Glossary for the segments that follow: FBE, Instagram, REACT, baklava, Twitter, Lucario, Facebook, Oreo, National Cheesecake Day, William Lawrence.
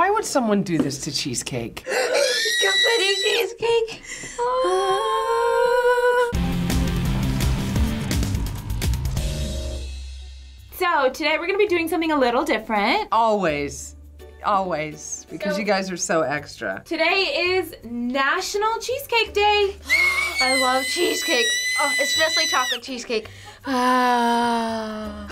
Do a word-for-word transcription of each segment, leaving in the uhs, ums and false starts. Why would someone do this to cheesecake? Confetti cheesecake. Oh. So today we're gonna be doing something a little different. Always. Always, because so, you guys are so extra. Today is National Cheesecake Day. I love cheesecake, oh, especially chocolate cheesecake. Oh.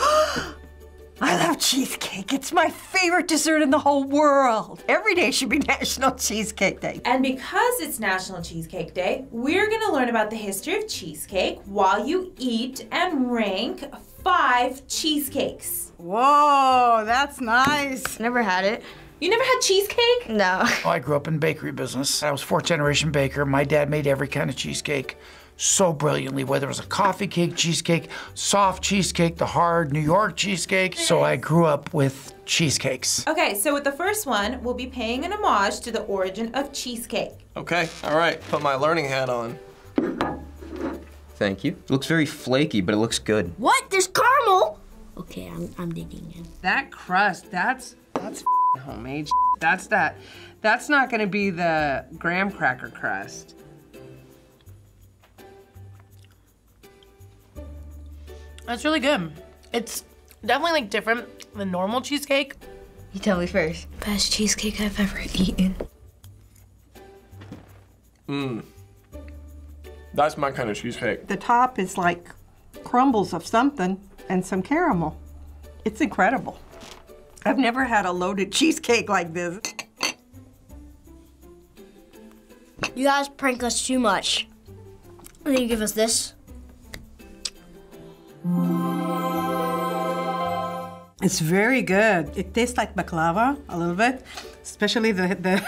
I love cheesecake. It's my favorite dessert in the whole world. Every day should be National Cheesecake Day. And because it's National Cheesecake Day, we're gonna learn about the history of cheesecake while you eat and rank five cheesecakes. Whoa, that's nice. Never had it. You never had cheesecake? No. Well, I grew up in bakery business. I was fourth generation baker. My dad made every kind of cheesecake so brilliantly, whether it was a coffee cake, cheesecake, soft cheesecake, the hard New York cheesecake. So I grew up with cheesecakes. Okay, so with the first one, we'll be paying an homage to the origin of cheesecake. Okay, all right, put my learning hat on. Thank you. It looks very flaky, but it looks good. What? There's caramel? Okay, I'm, I'm digging in. That crust, that's, that's homemade shit. That's that, that's not gonna be the graham cracker crust. That's really good. It's definitely like different than normal cheesecake. You tell me first. Best cheesecake I've ever eaten. Mmm. That's my kind of cheesecake. The top is like crumbles of something and some caramel. It's incredible. I've never had a loaded cheesecake like this. You guys prank us too much. And then you give us this. It's very good. It tastes like baklava a little bit, especially the the,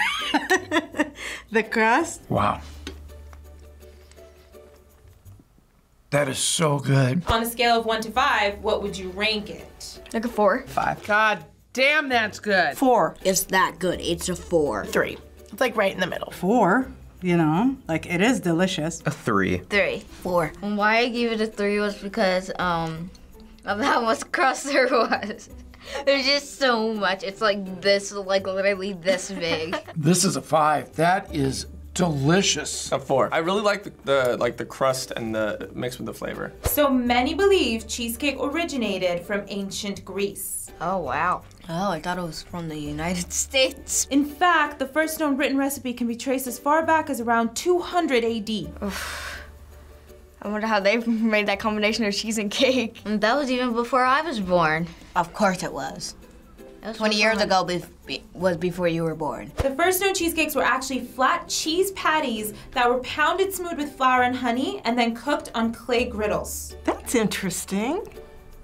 the crust. Wow. That is so good. On a scale of one to five, what would you rank it? Like a four. Five. God damn, that's good. Four. It's that good. It's a four. Three. It's like right in the middle. Four. You know, like it is delicious. A three. Three. Four. And why I gave it a three was because um, of how much crust there was. There's just so much. It's like this, like literally this big. This is a five. That is delicious. A four. I really like the, the like the crust and the mix with the flavor. So many believe cheesecake originated from ancient Greece. Oh wow. Oh, I thought it was from the United States. In fact, the first known written recipe can be traced as far back as around two hundred A D. Oof. I wonder how they made that combination of cheese and cake. And that was even before I was born. Of course it was. twenty years ago be be was before you were born. The first known cheesecakes were actually flat cheese patties that were pounded smooth with flour and honey and then cooked on clay griddles. That's interesting,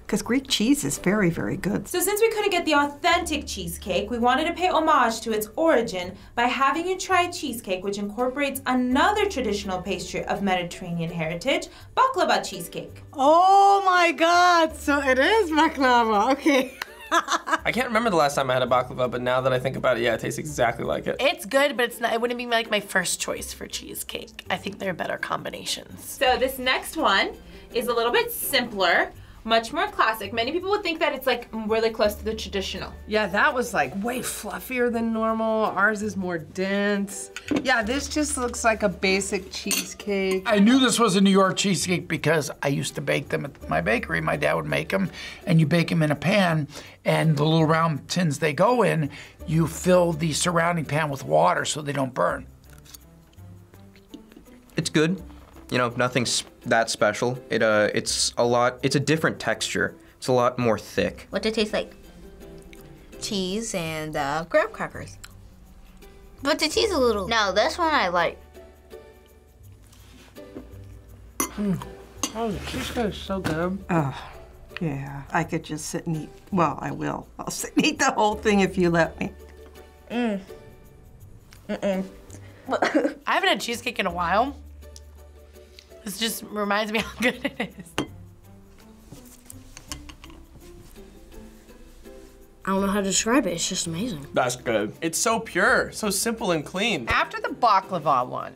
because Greek cheese is very, very good. So since we couldn't get the authentic cheesecake, we wanted to pay homage to its origin by having you try cheesecake, which incorporates another traditional pastry of Mediterranean heritage, baklava cheesecake. Oh my God, so it is baklava, okay. I can't remember the last time I had a baklava, but now that I think about it, yeah, it tastes exactly like it. It's good, but it's not, it wouldn't be like my first choice for cheesecake. I think there are better combinations. So this next one is a little bit simpler, much more classic. Many people would think that it's like really close to the traditional. Yeah, that was like way fluffier than normal. Ours is more dense. Yeah, this just looks like a basic cheesecake. I knew this was a New York cheesecake because I used to bake them at my bakery. My dad would make them, and you bake them in a pan, and the little round tins they go in, you fill the surrounding pan with water so they don't burn. It's good. You know, nothing's that special. It uh, it's a lot, it's a different texture. It's a lot more thick. What did it taste like? Cheese and uh, graham crackers. But the cheese a little. No, this one I like. Mm. Oh, the cheesecake is so good. Oh, yeah. I could just sit and eat. Well, I will. I'll sit and eat the whole thing if you let me. Mm. Mm-mm. I haven't had cheesecake in a while. This just reminds me how good it is. I don't know how to describe it, it's just amazing. That's good. It's so pure, so simple and clean. After the baklava one,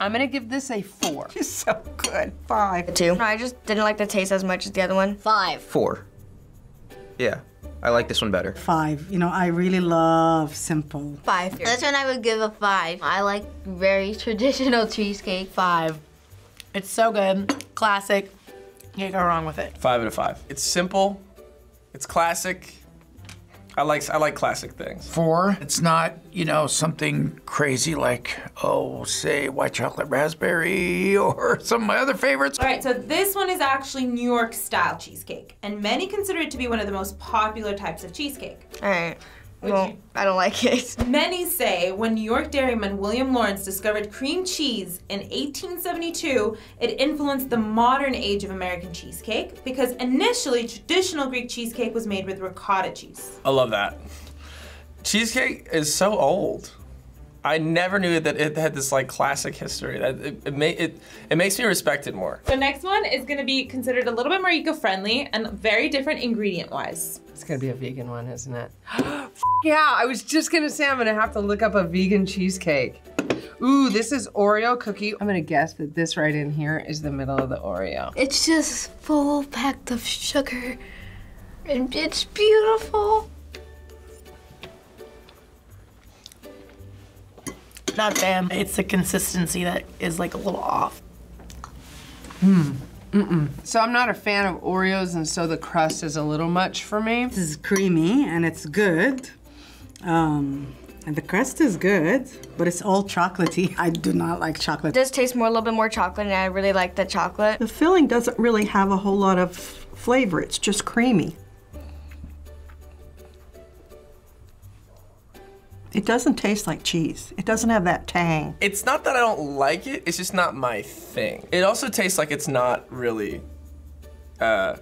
I'm gonna give this a four. It's so good. Five. A two. No, I just didn't like the taste as much as the other one. Five. Four. Yeah. I like this one better. Five. You know, I really love simple. Five. This one I would give a five. I like very traditional cheesecake. Five. It's so good. Classic. Can't go wrong with it. Five out of five. It's simple. It's classic. I like I like classic things. Four. It's not, you know, something crazy like, oh, say white chocolate raspberry or some of my other favorites. All right, so this one is actually New York style cheesecake, and many consider it to be one of the most popular types of cheesecake. All right. Would well, you? I don't like it. Many say when New York dairyman William Lawrence discovered cream cheese in eighteen seventy-two, it influenced the modern age of American cheesecake because initially traditional Greek cheesecake was made with ricotta cheese. I love that. Cheesecake is so old. I never knew that it had this like classic history. That it it, may, it it makes me respect it more. So next one is going to be considered a little bit more eco-friendly and very different ingredient-wise. It's going to be a vegan one, isn't it? Yeah, I was just going to say I'm going to have to look up a vegan cheesecake. Ooh, this is Oreo cookie. I'm going to guess that this right in here is the middle of the Oreo. It's just full packed of sugar and it's beautiful. Not bad. It's the consistency that is like a little off. Hmm. Mm-mm. So I'm not a fan of Oreos, and so the crust is a little much for me. This is creamy and it's good. Um, and the crust is good, but it's all chocolatey. I do not like chocolate. It does taste more, a little bit more chocolate, and I really like the chocolate. The filling doesn't really have a whole lot of flavor. It's just creamy. It doesn't taste like cheese. It doesn't have that tang. It's not that I don't like it, it's just not my thing. It also tastes like it's not really uh,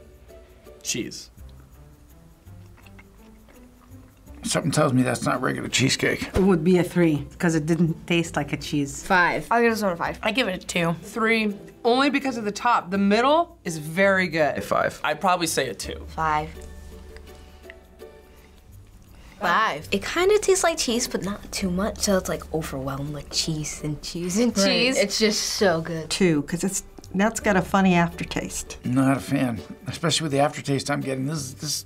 cheese. Something tells me that's not regular cheesecake. It would be a three, because it didn't taste like a cheese. Five. I'll give this one a five. I give it a two. Three, only because of the top. The middle is very good. A five. I'd probably say a two. Five. Five. It kind of tastes like cheese, but not too much, so it's like overwhelmed with cheese and cheese and right. cheese. It's just so good. Two, because it's that's got a funny aftertaste. Not a fan, especially with the aftertaste I'm getting. This is this.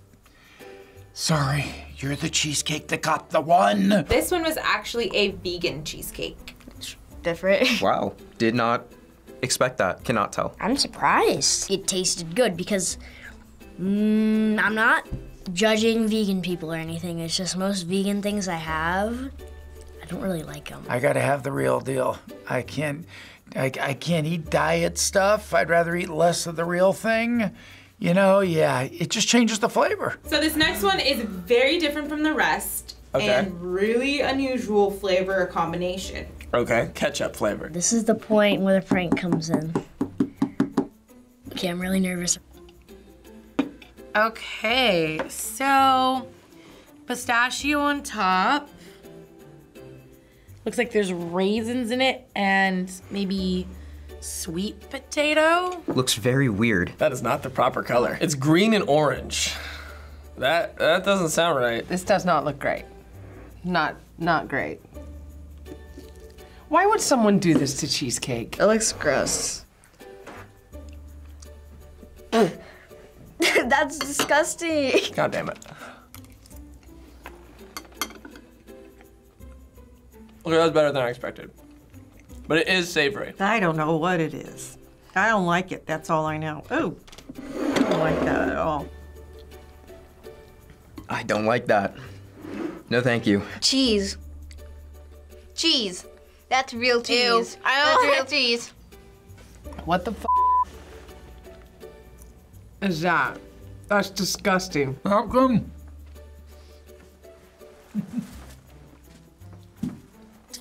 Sorry, you're the cheesecake that got the one. This one was actually a vegan cheesecake. It's different. Wow, did not expect that. Cannot tell. I'm surprised. It tasted good because mm, I'm not. judging vegan people or anything. It's just most vegan things I have, I don't really like them. I gotta have the real deal. I can't, I, I can't eat diet stuff. I'd rather eat less of the real thing. You know, yeah, it just changes the flavor. So this next one is very different from the rest okay. and really unusual flavor combination. Okay, ketchup flavor. This is the point where the prank comes in. Okay, I'm really nervous. Okay, so pistachio on top. Looks like there's raisins in it and maybe sweet potato. Looks very weird. That is not the proper color. It's green and orange. That that doesn't sound right. This does not look great. Not not great. Why would someone do this to cheesecake? It looks gross. Mm. That's disgusting. God damn it. Okay, that was better than I expected. But it is savory. I don't know what it is. I don't like it, that's all I know. Ooh, I don't like that at all. I don't like that. No, thank you. Cheese. Cheese. That's real cheese. Ew. I don't That's real cheese. What the f is that? That's disgusting. How come?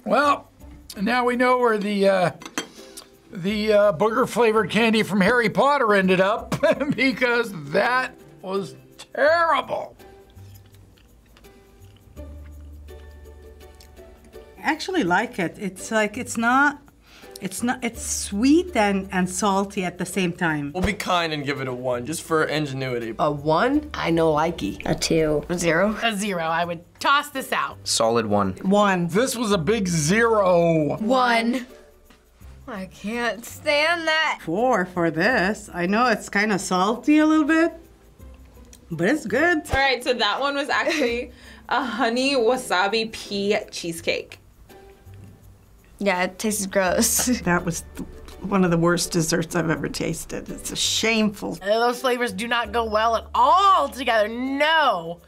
Well, now we know where the uh, the uh, booger-flavored candy from Harry Potter ended up because that was terrible. I actually like it. It's like it's not. It's not. It's sweet and, and salty at the same time. We'll be kind and give it a one, just for ingenuity. A one? I know likey. A two. A zero? A zero. I would toss this out. Solid one. One. This was a big zero. One. I can't stand that. Four for this. I know it's kind of salty a little bit, but it's good. All right, so that one was actually a honey wasabi pea cheesecake. Yeah, it tastes gross. That was one of the worst desserts I've ever tasted. It's a shameful. Those flavors do not go well at all together. No.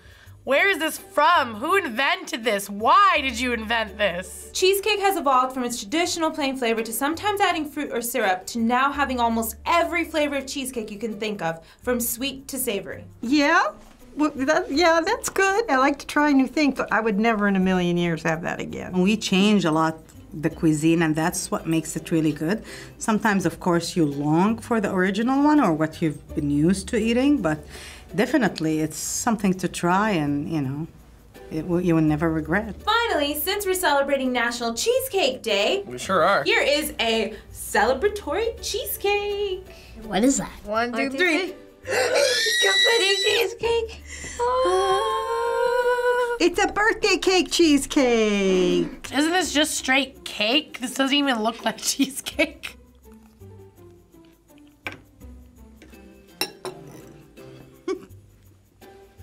Where is this from? Who invented this? Why did you invent this? Cheesecake has evolved from its traditional plain flavor to sometimes adding fruit or syrup to now having almost every flavor of cheesecake you can think of, from sweet to savory. Yeah, well, that, yeah, that's good. I like to try new things, but I would never in a million years have that again. We change a lot the cuisine, and that's what makes it really good. Sometimes, of course, you long for the original one or what you've been used to eating, but definitely, it's something to try, and, you know, it will, you will never regret. Finally, since we're celebrating National Cheesecake Day... We sure are. Here is a celebratory cheesecake. What is that? One, two, One, two three. three. Confetti cheesecake. Oh. It's a birthday cake cheesecake. Isn't this just straight cake? This doesn't even look like cheesecake.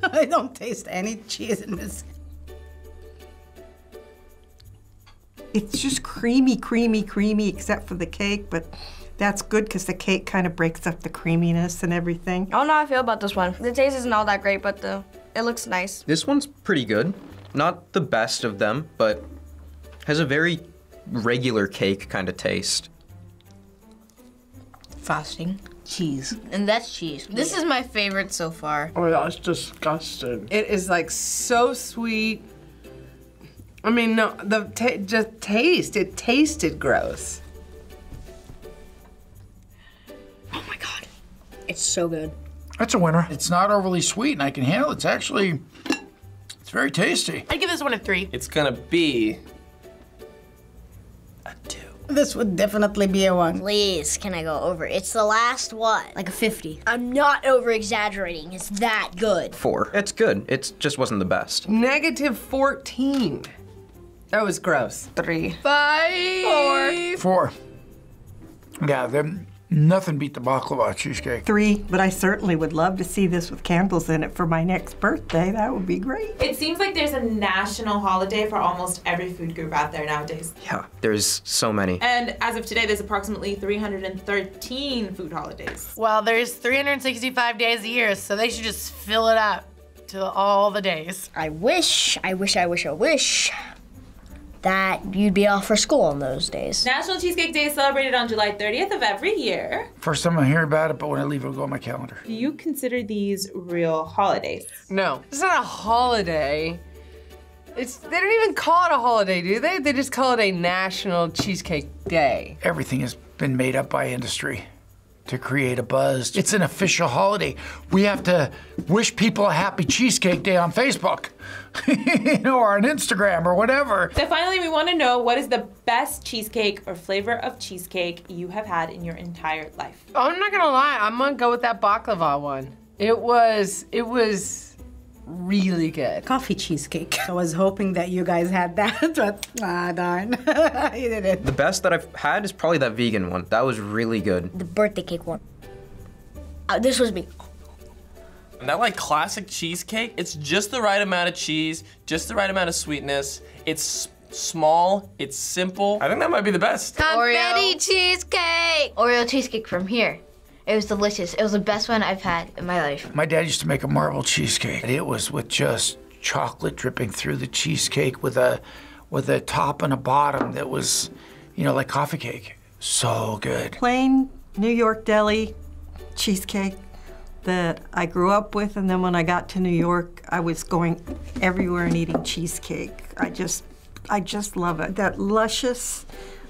I don't taste any cheese in this. It's just creamy, creamy, creamy, except for the cake, but that's good because the cake kind of breaks up the creaminess and everything. I don't know how I feel about this one. The taste isn't all that great, but the it looks nice. This one's pretty good. Not the best of them, but has a very regular cake kind of taste. Frosting. Cheese. And that's cheese. This yeah. is my favorite so far. Oh, that's disgusting. It is like so sweet. I mean, no, the ta just taste, it tasted gross. Oh my God, it's so good. That's a winner. It's not overly sweet and I can handle it. It's actually, it's very tasty. I'd give this one a three. It's gonna be a two. This would definitely be a one. Please, can I go over? It's the last one. Like a fifty. I'm not over-exaggerating. It's that good. Four. It's good. It just wasn't the best. Negative fourteen. That was gross. Three. Five. Four. Four. Yeah, then nothing beat the baklava cheesecake. Three, but I certainly would love to see this with candles in it for my next birthday. That would be great. It seems like there's a national holiday for almost every food group out there nowadays. Yeah, there's so many. And as of today, there's approximately three hundred thirteen food holidays. Well, there's three hundred sixty-five days a year, so they should just fill it up to all the days. I wish, I wish, I wish, I wish that you'd be off for school on those days. National Cheesecake Day is celebrated on July thirtieth of every year. First time I hear about it, but when I leave, it'll go on my calendar. Do you consider these real holidays? No, it's not a holiday. It's, they don't even call it a holiday, do they? They just call it a National Cheesecake Day. Everything has been made up by industry to create a buzz. It's an official holiday. We have to wish people a happy Cheesecake Day on Facebook. You know, or on Instagram or whatever. So finally, we want to know, what is the best cheesecake or flavor of cheesecake you have had in your entire life? I'm not gonna lie, I'm gonna go with that baklava one. It was, it was really good. Coffee cheesecake. I was hoping that you guys had that, but ah, darn, you didn't. The best that I've had is probably that vegan one. That was really good. The birthday cake one. Uh, this was me. And that like classic cheesecake, it's just the right amount of cheese, just the right amount of sweetness. It's small, it's simple. I think that might be the best. Confetti Oreo. cheesecake! Oreo cheesecake from here. It was delicious. It was the best one I've had in my life. My dad used to make a marble cheesecake. And it was with just chocolate dripping through the cheesecake with a, with a top and a bottom that was, you know, like coffee cake. So good. Plain New York deli cheesecake that I grew up with, and then when I got to New York, I was going everywhere and eating cheesecake. I just, I just love it. That luscious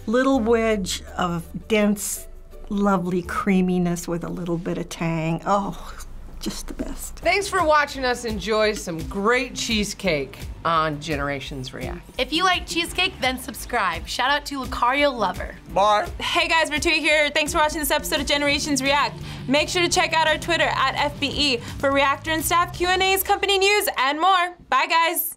little wedge of dense, lovely creaminess with a little bit of tang. Oh, just the best. Thanks for watching us enjoy some great cheesecake on Generations React. If you like cheesecake, then subscribe. Shout out to Lucario Lover. Bye. Hey guys, Ritu here. Thanks for watching this episode of Generations React. Make sure to check out our Twitter at F B E for Reactor and staff Q and A's, company news, and more. Bye guys.